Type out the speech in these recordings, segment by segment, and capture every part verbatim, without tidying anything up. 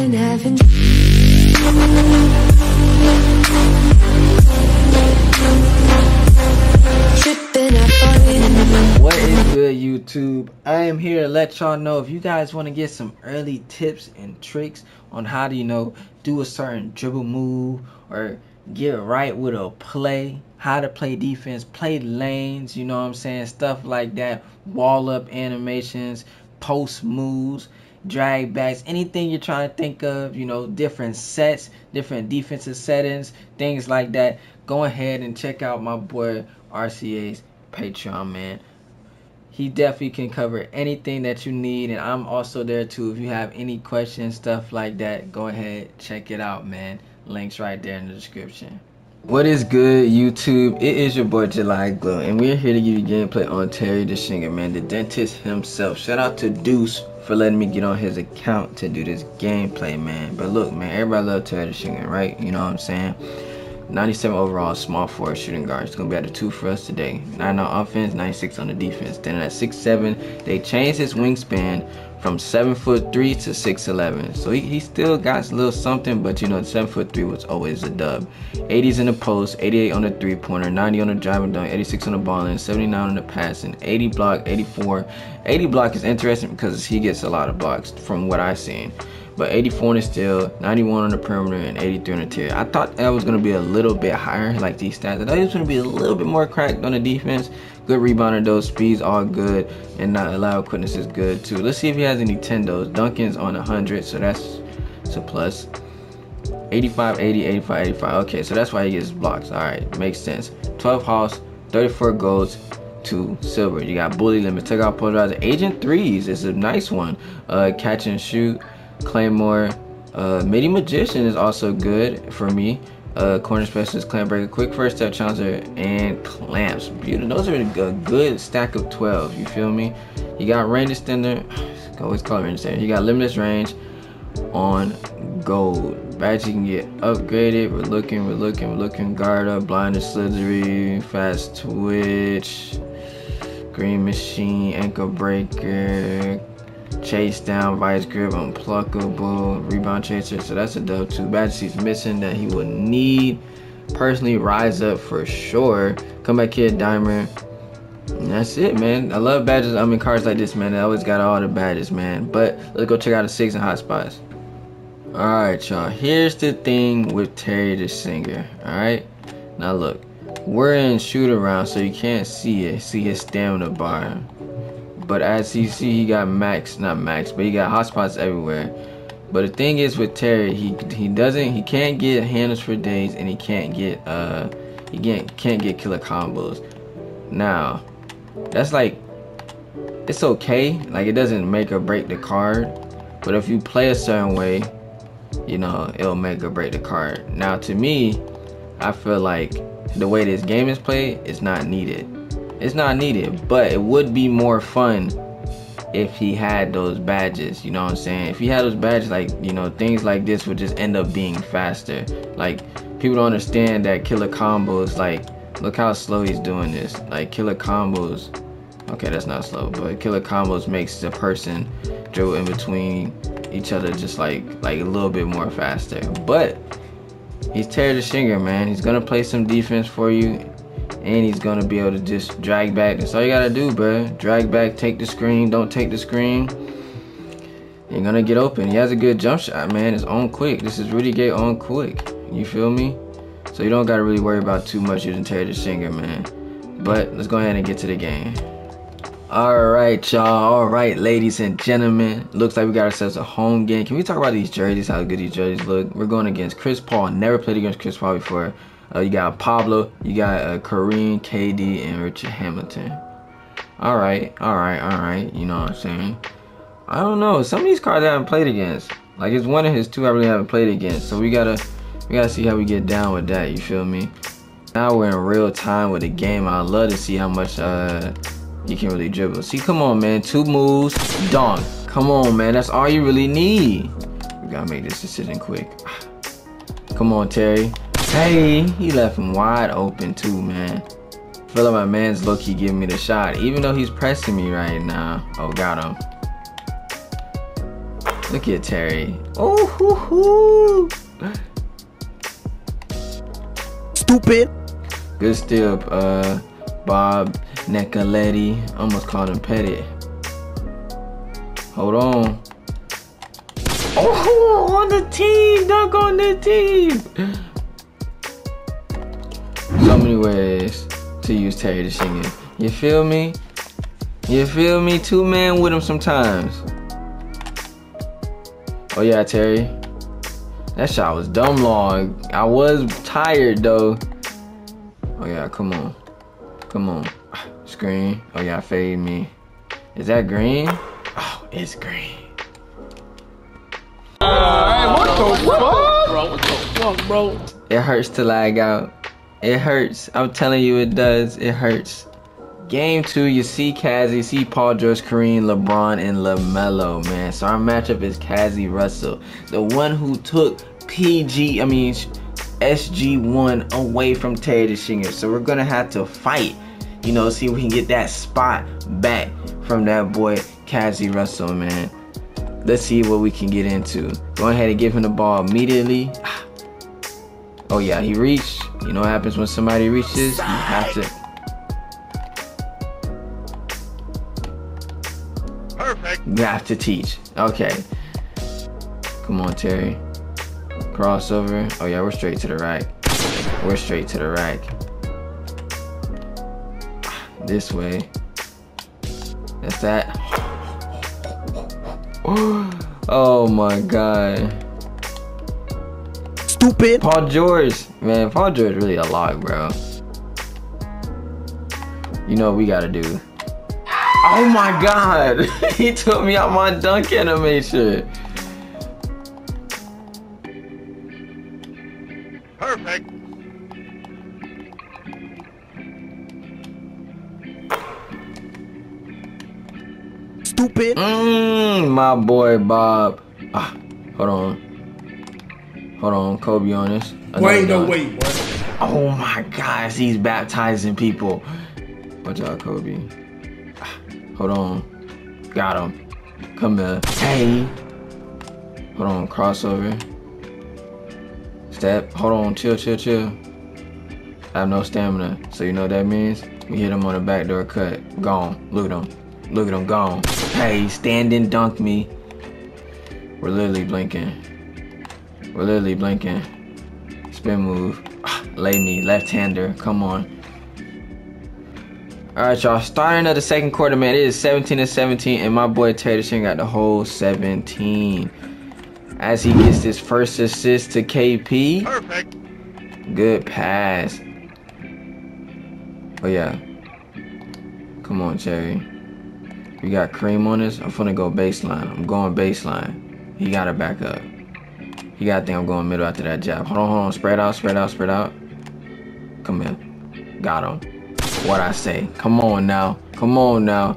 been having. What is good, YouTube? I am here to let y'all know, if you guys want to get some early tips and tricks on how to, you know, do a certain dribble move or get right with a play, how to play defense, play lanes, you know what I'm saying, stuff like that, wall up animations, post moves, drag backs, anything you're trying to think of, you know, different sets, different defensive settings, things like that, go ahead and check out my boy R C A's Patreon, man. He definitely can cover anything that you need, and I'm also there too if you have any questions, stuff like that. Go ahead, check it out, man. Links right there in the description. What is good, YouTube? It is your boy July Glo, and we're here to give you gameplay on Terry Dischinger, man, the dentist himself. Shout out to Deuce for letting me get on his account to do this gameplay, man. But look, man, everybody loves Terry Dischinger, right? You know what I'm saying? ninety-seven overall, small forward shooting guard. It's gonna be at the two for us today. nine on offense, ninety-six on the defense. Then at six seven, they changed his wingspan from seven foot three to six eleven. So he, he still got a little something, but you know, seven foot three was always a dub. eighties in the post, eighty-eight on the three pointer, ninety on the drive and dunk, eighty-six on the ball and seventy-nine on the passing, eighty block, eighty-four. eighty block is interesting because he gets a lot of blocks from what I've seen. But eighty-four on the steal, ninety-one on the perimeter, and eighty-three on the tier. I thought that was going to be a little bit higher, like these stats. I thought it was going to be a little bit more cracked on the defense. Good rebounder, though. Speed's all good. And not allowed quickness is good, too. Let's see if he has any tendos. Duncan's on one hundred, so that's, that's a plus. eighty-five, eighty, eighty-five, eighty-five. Okay, so that's why he gets blocks. All right, makes sense. twelve hauls, thirty-four golds, two silver. You got bully limit. Take out Paul George. Agent threes is a nice one. Uh, catch and shoot. Claymore, uh, Midi Magician is also good for me. Uh, corner specialist, clamp breaker, quick first step challenger, and clamps. Beautiful. Those are a good stack of twelve. You feel me? You got range extender. I always call it range extender. You got limitless range on gold. Badge you can get upgraded. We're looking, we're looking, we're looking. Guard up, blind and slithery, fast twitch, green machine, ankle breaker. Chase down, vice grip, unpluckable, rebound chaser, so that's a dub too. Bad she's missing that he will need. Personally, rise up for sure. Comeback kid, dimer. And that's it, man. I love badges. I mean, cards like this, man. I always got all the badges, man. But let's go check out the six and hot spots. Alright, y'all. Here's the thing with Terry Dischinger. Alright? Now look. We're in shoot around, so you can't see it. See his stamina bar. But as you see, he got max, not max, but he got hotspots everywhere. But the thing is with Terry, he he doesn't, he can't get handles for days, and he can't get uh, he can't can't get killer combos. Now, that's like, it's okay, like it doesn't make or break the card. But if you play a certain way, you know, it'll make or break the card. Now, to me, I feel like the way this game is played is not needed. It's not needed, but it would be more fun if he had those badges, you know what I'm saying? If he had those badges, like, you know, things like this would just end up being faster. Like, people don't understand that killer combos, like, look how slow he's doing this. Like, killer combos, okay, that's not slow, but killer combos makes the person dribble in between each other just, like, like a little bit more faster. But he's Terry Dischinger, man. He's going to play some defense for you. And he's gonna be able to just drag back. That's all you gotta do, bro. Drag back, take the screen, don't take the screen. You're gonna get open. He has a good jump shot, man. It's on quick. This is Rudy Gay on quick. You feel me? So you don't gotta really worry about too much using Terry Dischinger, man. But let's go ahead and get to the game. Alright, y'all. Alright, ladies and gentlemen. Looks like we got ourselves a home game. Can we talk about these jerseys, how good these jerseys look? We're going against Chris Paul. Never played against Chris Paul before. Uh, you got Pablo, you got uh, Kareem, K D, and Richard Hamilton. All right, all right, all right. You know what I'm saying? I don't know. Some of these cards I haven't played against. Like, it's one of his two I really haven't played against. So we gotta, we gotta see how we get down with that. You feel me? Now we're in real time with the game. I love to see how much uh you can really dribble. See, come on, man. Two moves, dunk. Come on, man. That's all you really need. We gotta make this decision quick. Come on, Terry. Hey, he left him wide open too, man. I feel like my man's low-key giving me the shot, even though he's pressing me right now. Oh, got him. Look at Terry. Oh, hoo, hoo. Stupid. Good steal, uh, Bob Nicoletti. Almost called him Petty. Hold on. Oh, on the team, dunk on the team. So many ways to use Terry Dischinger. You feel me? You feel me? Two man with him sometimes. Oh yeah, Terry. That shot was dumb long. I was tired though. Oh yeah, come on. Come on. Screen. Oh yeah, fade me. Is that green? Oh, it's green. Uh, uh, what the fuck? Bro, what the fuck, bro? It hurts to lag out. It hurts. I'm telling you it does. It hurts. Game two, you see Kazzy, you see Paul George, Kareem, LeBron, and LaMelo, man. So our matchup is Kazzy Russell, the one who took P G, I mean S G one away from Terry Dischinger. So we're gonna have to fight, you know, see if we can get that spot back from that boy Kazzy Russell, man. Let's see what we can get into. Go ahead and give him the ball immediately. Oh yeah, he reached. You know what happens when somebody reaches? You have to. You have to teach. Okay. Come on, Terry. Crossover. Oh yeah, we're straight to the rack. We're straight to the rack. This way. That's that. Oh my god. Stupid. Paul George. Man, Paul George really a log, bro. You know what we gotta do. Oh my god, he took me out my dunk animation. Perfect. Stupid. Mm, my boy Bob. Ah, hold on. Hold on, Kobe on this. Wait, no, wait, what? Oh my gosh, he's baptizing people. Watch out, Kobe. Hold on. Got him. Come here. Hey. Hold on. Crossover. Step. Hold on. Chill, chill, chill. I have no stamina. So you know what that means? We hit him on the backdoor cut. Gone. Look at him. Look at him. Gone. Hey. Standing dunk me. We're literally blinking. We're literally blinking. Spin move. Lay me. Left-hander. Come on. All right, y'all. Starting of the second quarter, man. It is seventeen to seventeen, and my boy Terry Dischinger got the whole seventeen. As he gets his first assist to K P. Perfect. Good pass. Oh yeah. Come on, Terry. We got Kareem on this. I'm finna go baseline. I'm going baseline. He got it back up. He gotta think I'm going middle after that jab. Hold on, hold on. Spread out, spread out, spread out. Come here. Got him. What I say? Come on now. Come on now.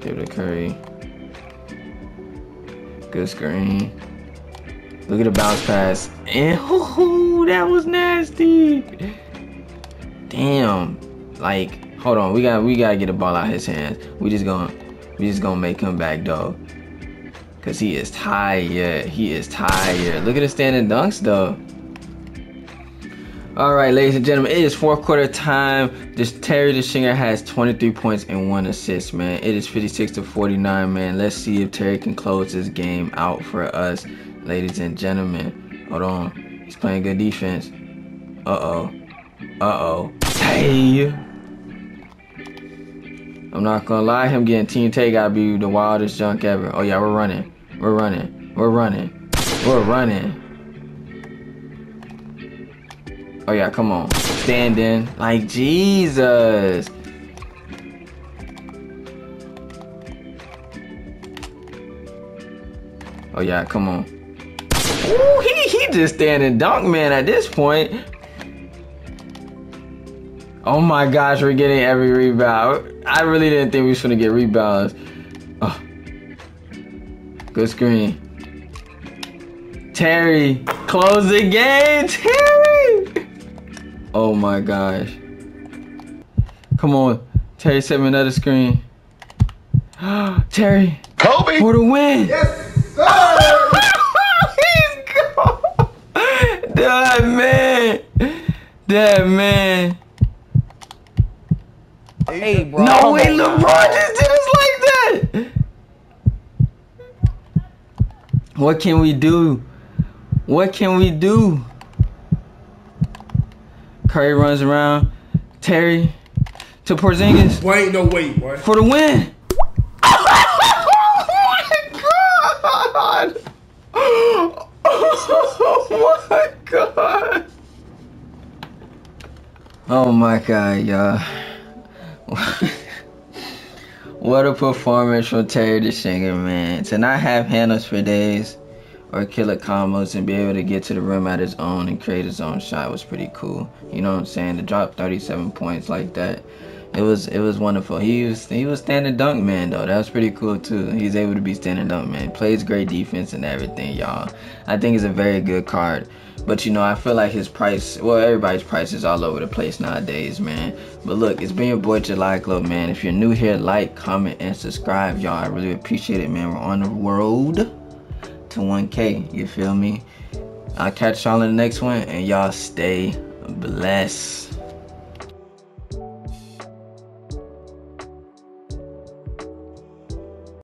Give it to Curry. Good screen. Look at the bounce pass. And oh, that was nasty. Damn. Like, hold on. We got we gotta get the ball out of his hands. We just gonna we just gonna make him back though. Cause he is tired. He is tired. Look at the standing dunks though. All right, ladies and gentlemen, it is fourth quarter time. This Terry Dischinger has twenty-three points and one assist, man. It is fifty-six to forty-nine, man. Let's see if Terry can close this game out for us, ladies and gentlemen. Hold on. He's playing good defense. Uh-oh. Uh-oh. Hey! I'm not going to lie. Him getting Team Tay got to be the wildest junk ever. Oh, yeah, we're running. We're running. We're running. We're running. Oh yeah, come on. Stand in. Like Jesus. Oh yeah, come on. Ooh, he he just standing dunk man at this point. Oh my gosh, we're getting every rebound. I really didn't think we was gonna get rebounds. Oh. Good screen. Terry, close the game, Terry! Oh my gosh. Come on. Terry, set me another screen. Terry. Kobe for the win. Yes, sir. He's gone. That man. That man. Hey, bro. No way, LeBron just did us like that. What can we do? What can we do? Curry runs around. Terry to Porzingis. Boy, ain't no way, boy. For the win. Oh my god! Oh my god, y'all! What a performance from Terry Dischinger, man! To not have handles for days, or killer combos, and be able to get to the rim at his own and create his own shot was pretty cool. You know what I'm saying? To drop thirty-seven points like that, it was it was wonderful. He was he was standing dunk man though. That was pretty cool too. He's able to be standing dunk man. Plays great defense and everything, y'all. I think it's a very good card. But you know, I feel like his price, well, everybody's price is all over the place nowadays, man. But look, it's been your boy July Glo, man. If you're new here, like, comment, and subscribe, y'all. I really appreciate it, man. We're on the road to one K. You feel me? I'll catch y'all in the next one, and y'all stay blessed.